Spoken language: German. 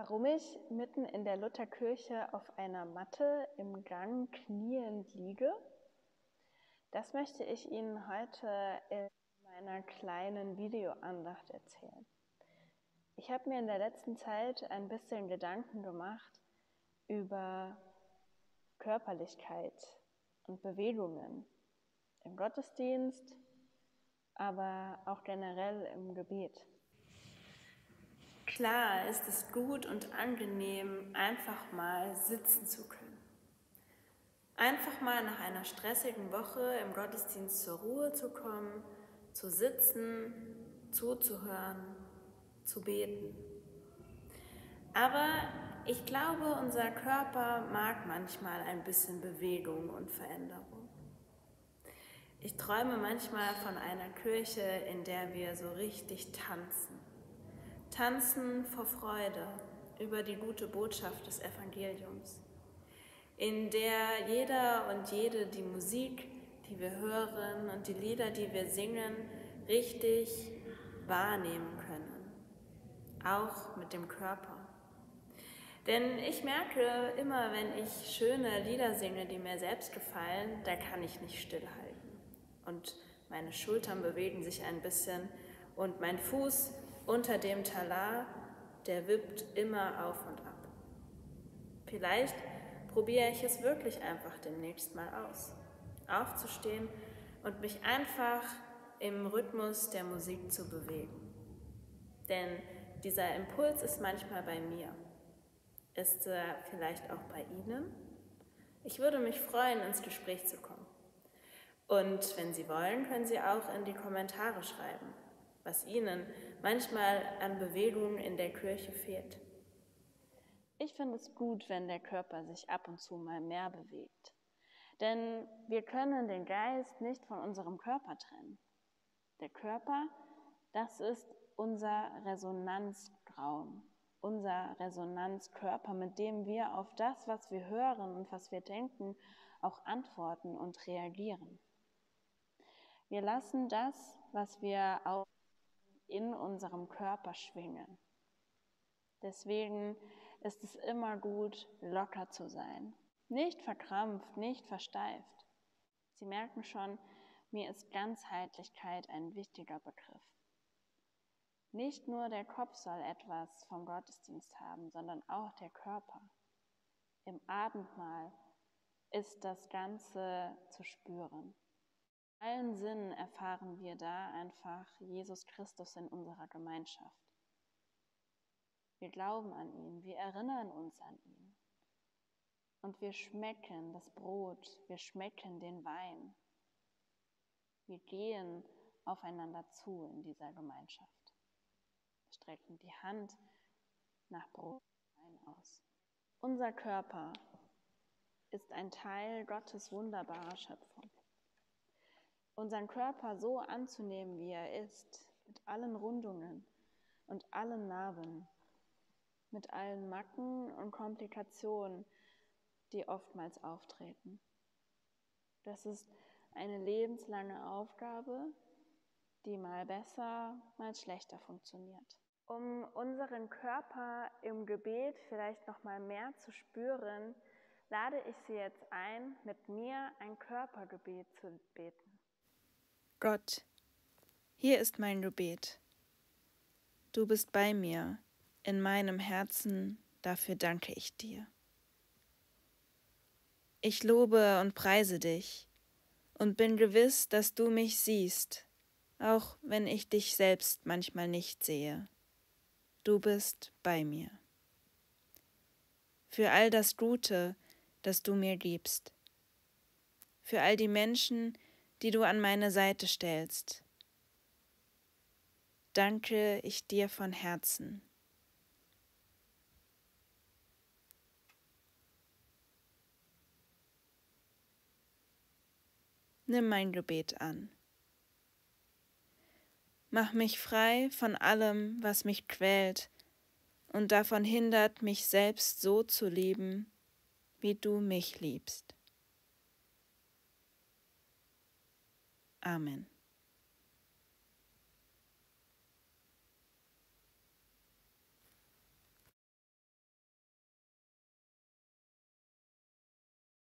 Warum ich mitten in der Lutherkirche auf einer Matte im Gang kniend liege, das möchte ich Ihnen heute in meiner kleinen Videoandacht erzählen. Ich habe mir in der letzten Zeit ein bisschen Gedanken gemacht über Körperlichkeit und Bewegungen im Gottesdienst, aber auch generell im Gebet. Klar ist es gut und angenehm, einfach mal sitzen zu können. Einfach mal nach einer stressigen Woche im Gottesdienst zur Ruhe zu kommen, zu sitzen, zuzuhören, zu beten. Aber ich glaube, unser Körper mag manchmal ein bisschen Bewegung und Veränderung. Ich träume manchmal von einer Kirche, in der wir so richtig tanzen. Tanzen vor Freude über die gute Botschaft des Evangeliums, in der jeder und jede die Musik, die wir hören und die Lieder, die wir singen, richtig wahrnehmen können, auch mit dem Körper. Denn ich merke immer, wenn ich schöne Lieder singe, die mir selbst gefallen, da kann ich nicht stillhalten. Und meine Schultern bewegen sich ein bisschen und mein Fuß unter dem Talar, der wippt immer auf und ab. Vielleicht probiere ich es wirklich einfach demnächst mal aus, aufzustehen und mich einfach im Rhythmus der Musik zu bewegen. Denn dieser Impuls ist manchmal bei mir. Ist er vielleicht auch bei Ihnen? Ich würde mich freuen, ins Gespräch zu kommen. Und wenn Sie wollen, können Sie auch in die Kommentare schreiben, was Ihnen manchmal an Bewegungen in der Kirche fehlt. Ich finde es gut, wenn der Körper sich ab und zu mal mehr bewegt. Denn wir können den Geist nicht von unserem Körper trennen. Der Körper, das ist unser Resonanzraum, unser Resonanzkörper, mit dem wir auf das, was wir hören und was wir denken, auch antworten und reagieren. Wir lassen das, was wir auch in unserem Körper schwingen. Deswegen ist es immer gut, locker zu sein. Nicht verkrampft, nicht versteift. Sie merken schon, mir ist Ganzheitlichkeit ein wichtiger Begriff. Nicht nur der Kopf soll etwas vom Gottesdienst haben, sondern auch der Körper. Im Abendmahl ist das Ganze zu spüren. In allen Sinnen erfahren wir da einfach Jesus Christus in unserer Gemeinschaft. Wir glauben an ihn, wir erinnern uns an ihn. Und wir schmecken das Brot, wir schmecken den Wein. Wir gehen aufeinander zu in dieser Gemeinschaft. Wir strecken die Hand nach Brot und Wein aus. Unser Körper ist ein Teil Gottes wunderbarer Schöpfung. Unseren Körper so anzunehmen, wie er ist, mit allen Rundungen und allen Narben, mit allen Macken und Komplikationen, die oftmals auftreten. Das ist eine lebenslange Aufgabe, die mal besser, mal schlechter funktioniert. Um unseren Körper im Gebet vielleicht noch mal mehr zu spüren, lade ich Sie jetzt ein, mit mir ein Körpergebet zu beten. Gott, hier ist mein Gebet. Du bist bei mir, in meinem Herzen, dafür danke ich dir. Ich lobe und preise dich und bin gewiss, dass du mich siehst, auch wenn ich dich selbst manchmal nicht sehe. Du bist bei mir. Für all das Gute, das du mir gibst. Für all die Menschen, die du an meine Seite stellst. Danke ich dir von Herzen. Nimm mein Gebet an. Mach mich frei von allem, was mich quält und davon hindert, mich selbst so zu lieben, wie du mich liebst. Amen.